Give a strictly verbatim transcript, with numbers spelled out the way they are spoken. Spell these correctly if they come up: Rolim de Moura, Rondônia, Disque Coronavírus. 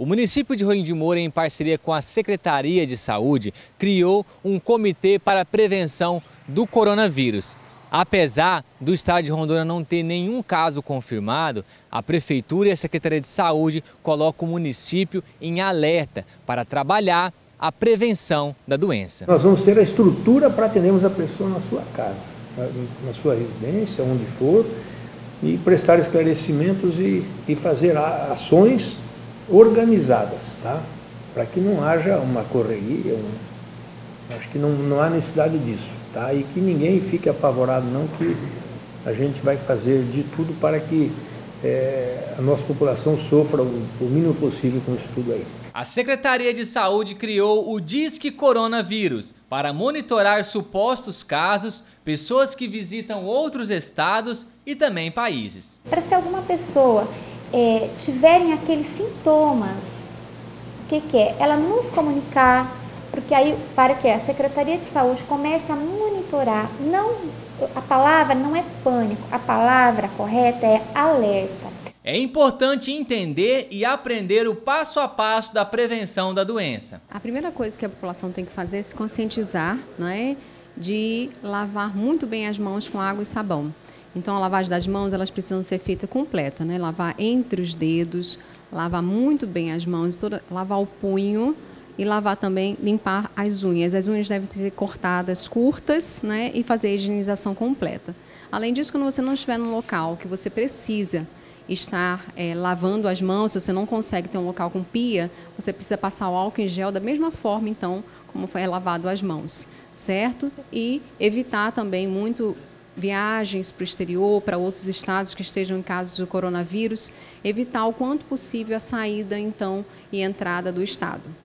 O município de Rolim de Moura, em parceria com a Secretaria de Saúde, criou um comitê para a prevenção do coronavírus. Apesar do estado de Rondônia não ter nenhum caso confirmado, a Prefeitura e a Secretaria de Saúde colocam o município em alerta para trabalhar a prevenção da doença. Nós vamos ter a estrutura para atendermos a pessoa na sua casa, na sua residência, onde for, e prestar esclarecimentos e, e fazer ações organizadas, tá? Para que não haja uma correria, um... acho que não, não há necessidade disso, tá? E que ninguém fique apavorado, não, que a gente vai fazer de tudo para que é, a nossa população sofra o, o mínimo possível com isso tudo aí. A Secretaria de Saúde criou o Disque Coronavírus para monitorar supostos casos, pessoas que visitam outros estados e também países. Para se alguma pessoa É, tiverem aqueles sintomas, o que, que é? Ela nos comunicar, porque aí, para que a Secretaria de Saúde comece a monitorar. Não, a palavra não é pânico, a palavra correta é alerta. É importante entender e aprender o passo a passo da prevenção da doença. A primeira coisa que a população tem que fazer é se conscientizar, não é? De lavar muito bem as mãos com água e sabão. Então, a lavagem das mãos, elas precisam ser feita completa, né? Lavar entre os dedos, lavar muito bem as mãos, toda, lavar o punho e lavar também, limpar as unhas. As unhas devem ser cortadas curtas, né? E fazer a higienização completa. Além disso, quando você não estiver num local que você precisa estar é, lavando as mãos, se você não consegue ter um local com pia, você precisa passar o álcool em gel da mesma forma, então, como foi lavado as mãos, certo? E evitar também muito... viagens para o exterior, para outros estados que estejam em casos do coronavírus, evitar o quanto possível a saída, então, e entrada do estado.